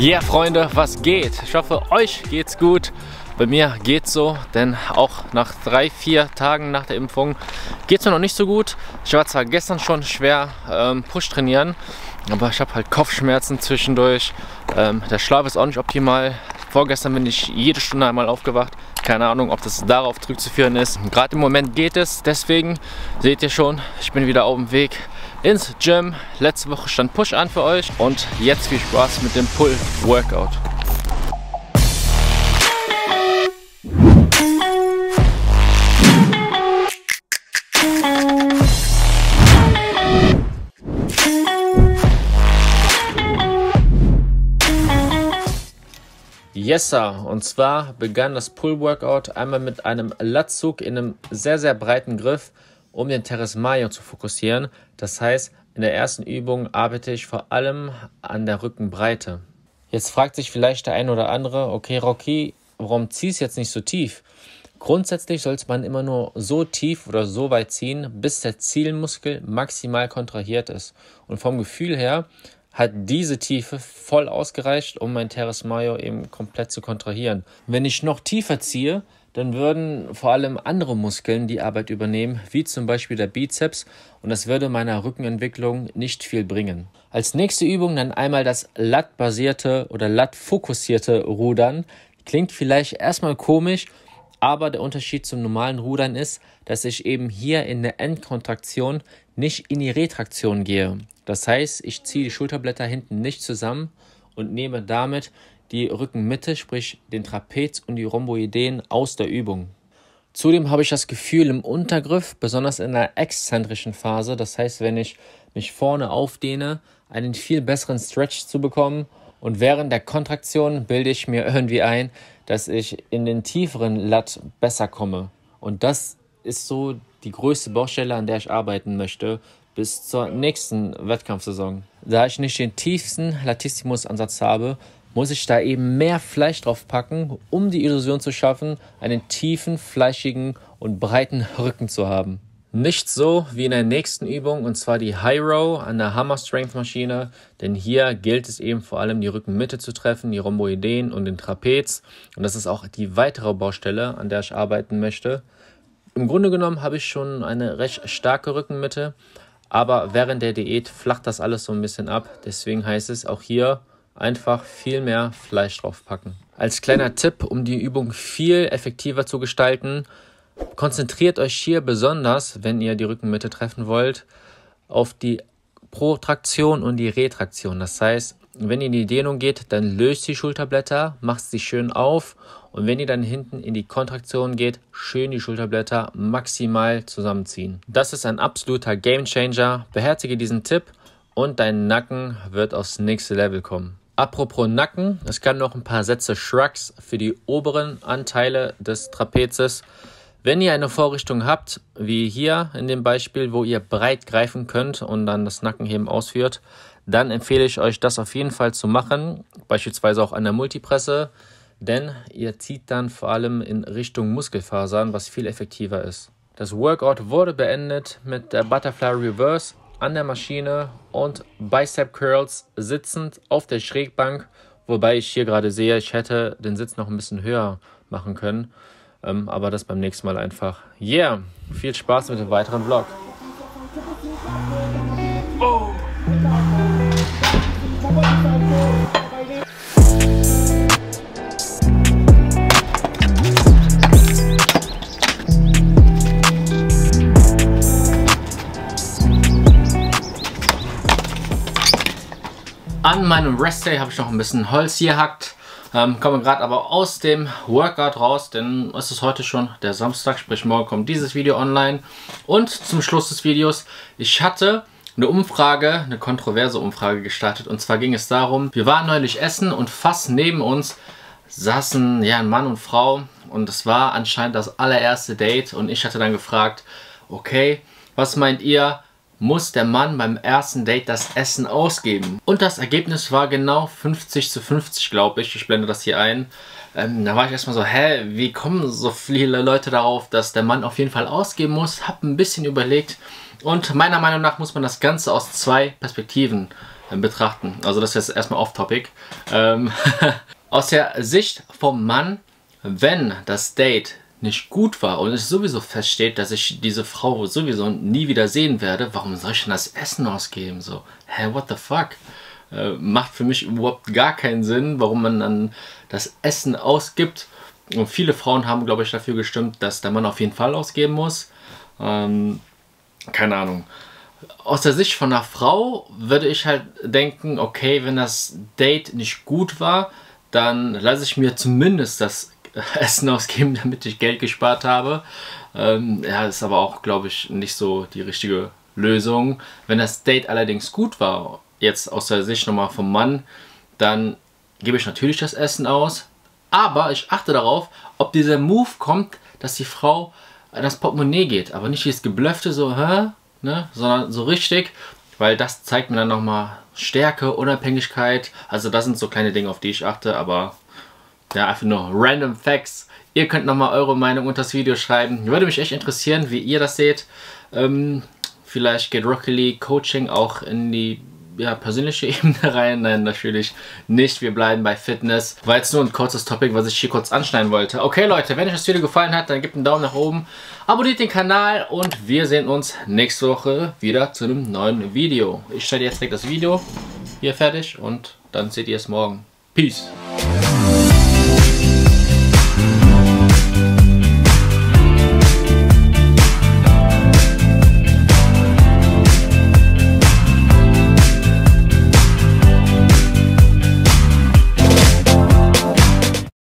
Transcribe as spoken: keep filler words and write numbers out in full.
Ja, yeah, Freunde, was geht? Ich hoffe, euch geht's gut. Bei mir geht's so, denn auch nach drei, vier Tagen nach der Impfung geht's mir noch nicht so gut. Ich war zwar gestern schon schwer ähm, Push trainieren, aber ich habe halt Kopfschmerzen zwischendurch. Ähm, der Schlaf ist auch nicht optimal. Vorgestern bin ich jede Stunde einmal aufgewacht. Keine Ahnung, ob das darauf zurückzuführen ist. Gerade im Moment geht es, deswegen seht ihr schon, ich bin wieder auf dem Weg ins Gym. Letzte Woche stand Push an für euch und jetzt viel Spaß mit dem Pull Workout. Yes, sir. Und zwar begann das Pull-Workout einmal mit einem Latzug in einem sehr, sehr breiten Griff, um den Teres Major zu fokussieren. Das heißt, in der ersten Übung arbeite ich vor allem an der Rückenbreite. Jetzt fragt sich vielleicht der ein oder andere, okay Rocky, warum ziehst du jetzt nicht so tief? Grundsätzlich sollte man immer nur so tief oder so weit ziehen, bis der Zielmuskel maximal kontrahiert ist. Und vom Gefühl her hat diese Tiefe voll ausgereicht, um mein Teres Major eben komplett zu kontrahieren. Wenn ich noch tiefer ziehe, dann würden vor allem andere Muskeln die Arbeit übernehmen, wie zum Beispiel der Bizeps, und das würde meiner Rückenentwicklung nicht viel bringen. Als nächste Übung dann einmal das Lat-basierte oder Lat-fokussierte Rudern. Klingt vielleicht erstmal komisch, aber der Unterschied zum normalen Rudern ist, dass ich eben hier in der Endkontraktion nicht in die Retraktion gehe. Das heißt, ich ziehe die Schulterblätter hinten nicht zusammen und nehme damit die Rückenmitte, sprich den Trapez und die Rhomboideen aus der Übung. Zudem habe ich das Gefühl im Untergriff, besonders in der exzentrischen Phase, das heißt, wenn ich mich vorne aufdehne, einen viel besseren Stretch zu bekommen. Und während der Kontraktion bilde ich mir irgendwie ein, dass ich in den tieferen Lat besser komme. Und das ist so die größte Baustelle, an der ich arbeiten möchte, bis zur nächsten Wettkampfsaison. Da ich nicht den tiefsten Latissimus-Ansatz habe, muss ich da eben mehr Fleisch drauf packen, um die Illusion zu schaffen, einen tiefen, fleischigen und breiten Rücken zu haben. Nicht so wie in der nächsten Übung, und zwar die High Row an der Hammer-Strength Maschine, denn hier gilt es eben vor allem die Rückenmitte zu treffen, die Rhomboideen und den Trapez, und das ist auch die weitere Baustelle, an der ich arbeiten möchte. Im Grunde genommen habe ich schon eine recht starke Rückenmitte, aber während der Diät flacht das alles so ein bisschen ab, deswegen heißt es auch hier einfach viel mehr Fleisch draufpacken. Als kleiner Tipp, um die Übung viel effektiver zu gestalten, konzentriert euch hier besonders, wenn ihr die Rückenmitte treffen wollt, auf die Protraktion und die Retraktion. Das heißt, wenn ihr in die Dehnung geht, dann löst die Schulterblätter, macht sie schön auf, und wenn ihr dann hinten in die Kontraktion geht, schön die Schulterblätter maximal zusammenziehen. Das ist ein absoluter Gamechanger. Beherzige diesen Tipp und dein Nacken wird aufs nächste Level kommen. Apropos Nacken, es kann noch ein paar Sätze Shrugs für die oberen Anteile des Trapezes. Wenn ihr eine Vorrichtung habt, wie hier in dem Beispiel, wo ihr breit greifen könnt und dann das Nackenheben ausführt, dann empfehle ich euch, das auf jeden Fall zu machen, beispielsweise auch an der Multipresse, denn ihr zieht dann vor allem in Richtung Muskelfasern, was viel effektiver ist. Das Workout wurde beendet mit der Butterfly Reverse an der Maschine und Bicep Curls sitzend auf der Schrägbank, wobei ich hier gerade sehe, ich hätte den Sitz noch ein bisschen höher machen können. Aber das beim nächsten Mal einfach. Yeah, viel Spaß mit dem weiteren Vlog. Oh. An meinem Restday habe ich noch ein bisschen Holz gehackt. Ähm, kommen wir gerade aber aus dem Workout raus, denn es ist heute schon der Samstag, sprich morgen kommt dieses Video online. Und zum Schluss des Videos, ich hatte eine Umfrage, eine kontroverse Umfrage gestartet, und zwar ging es darum, wir waren neulich essen und fast neben uns saßen ja ein Mann und Frau, und es war anscheinend das allererste Date, und ich hatte dann gefragt, okay, was meint ihr? Muss der Mann beim ersten Date das Essen ausgeben? Und das Ergebnis war genau fünfzig zu fünfzig, glaube ich. Ich blende das hier ein. Ähm, da war ich erstmal so, hä, wie kommen so viele Leute darauf, dass der Mann auf jeden Fall ausgeben muss? Hab ein bisschen überlegt. Und meiner Meinung nach muss man das Ganze aus zwei Perspektiven betrachten. Also das ist jetzt erstmal off-topic. Ähm Aus der Sicht vom Mann, wenn das Date nicht gut war und es sowieso feststeht, dass ich diese Frau sowieso nie wieder sehen werde, warum soll ich denn das Essen ausgeben? So, hä, hey, what the fuck? Äh, macht für mich überhaupt gar keinen Sinn, warum man dann das Essen ausgibt. Und viele Frauen haben, glaube ich, dafür gestimmt, dass der Mann auf jeden Fall ausgeben muss. Ähm, keine Ahnung. Aus der Sicht von einer Frau würde ich halt denken, okay, wenn das Date nicht gut war, dann lasse ich mir zumindest das Essen ausgeben, damit ich Geld gespart habe. Ähm, ja, ist aber auch, glaube ich, nicht so die richtige Lösung. Wenn das Date allerdings gut war, jetzt aus der Sicht nochmal vom Mann, dann gebe ich natürlich das Essen aus. Aber ich achte darauf, ob dieser Move kommt, dass die Frau an das Portemonnaie geht. Aber nicht dieses Geblöffte so, hä? Ne? Sondern so richtig, weil das zeigt mir dann nochmal Stärke, Unabhängigkeit, also das sind so kleine Dinge, auf die ich achte, aber ja, einfach nur random Facts. Ihr könnt nochmal eure Meinung unter das Video schreiben. Würde mich echt interessieren, wie ihr das seht. Ähm, vielleicht geht Rocky Lee Coaching auch in die ja, persönliche Ebene rein. Nein, natürlich nicht. Wir bleiben bei Fitness. War jetzt nur ein kurzes Topic, was ich hier kurz anschneiden wollte. Okay, Leute, wenn euch das Video gefallen hat, dann gebt einen Daumen nach oben, abonniert den Kanal und wir sehen uns nächste Woche wieder zu einem neuen Video. Ich stelle jetzt direkt das Video hier fertig und dann seht ihr es morgen. Peace!